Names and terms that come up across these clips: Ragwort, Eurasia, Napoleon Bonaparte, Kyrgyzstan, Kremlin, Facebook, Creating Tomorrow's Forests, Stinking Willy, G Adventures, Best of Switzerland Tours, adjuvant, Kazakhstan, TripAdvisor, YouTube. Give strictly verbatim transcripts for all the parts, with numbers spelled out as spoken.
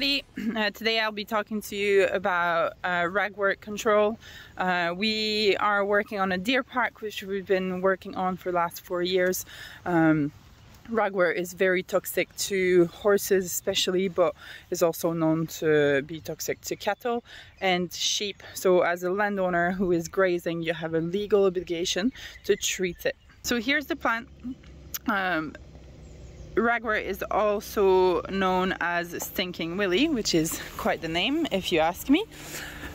everybody. Uh, today I'll be talking to you about uh, ragwort control. Uh, we are working on a deer pack which we've been working on for the last four years. Um, Ragwort is very toxic to horses especially, but is also known to be toxic to cattle and sheep. So as a landowner who is grazing, you have a legal obligation to treat it. So here's the plant. Um, Ragwort is also known as Stinking Willy, which is quite the name if you ask me.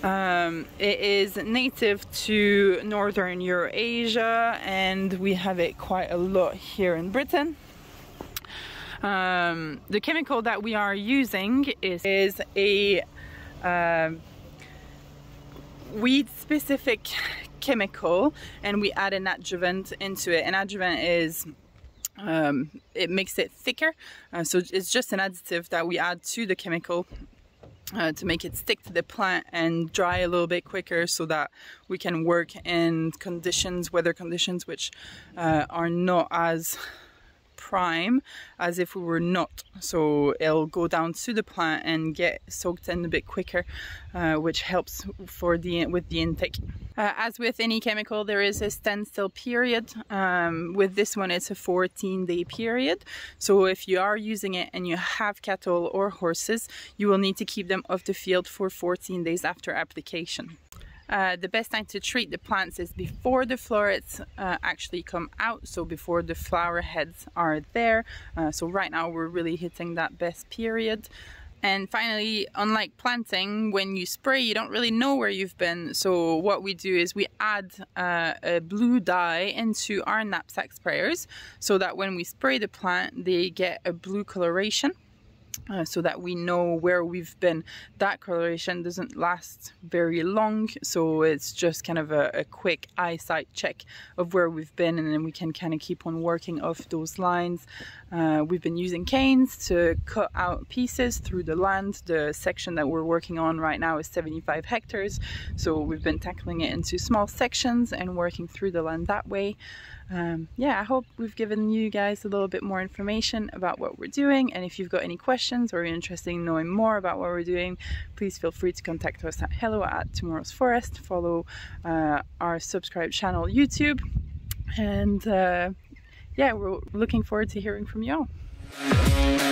Um, it is native to northern Eurasia, and we have it quite a lot here in Britain. Um, the chemical that we are using is, is a uh, weed-specific chemical, and we add an adjuvant into it. An adjuvant is, um, it makes it thicker, uh, so it's just an additive that we add to the chemical uh, to make it stick to the plant and dry a little bit quicker so that we can work in conditions, weather conditions, which uh, are not as prime as if we were not, so it'll go down to the plant and get soaked in a bit quicker, uh, which helps for the with the intake. Uh, as with any chemical, there is a standstill period. Um, with this one it's a fourteen day period, so if you are using it and you have cattle or horses, you will need to keep them off the field for fourteen days after application. Uh, the best time to treat the plants is before the florets uh, actually come out, so before the flower heads are there. Uh, so right now we're really hitting that best period. And finally, unlike planting, when you spray you don't really know where you've been, so what we do is we add uh, a blue dye into our knapsack sprayers so that when we spray the plant they get a blue coloration. Uh, so that we know where we've been. That coloration doesn't last very long, so it's just kind of a, a quick eyesight check of where we've been, and then we can kind of keep on working off those lines. Uh, we've been using canes to cut out pieces through the land. The section that we're working on right now is seventy-five hectares, so we've been tackling it into small sections and working through the land that way. Um, yeah, I hope we've given you guys a little bit more information about what we're doing, and if you've got any questions or you're interested in knowing more about what we're doing, please feel free to contact us at hello at tomorrow's forest. Follow uh, our subscribe channel YouTube, and uh, yeah, we're looking forward to hearing from you all.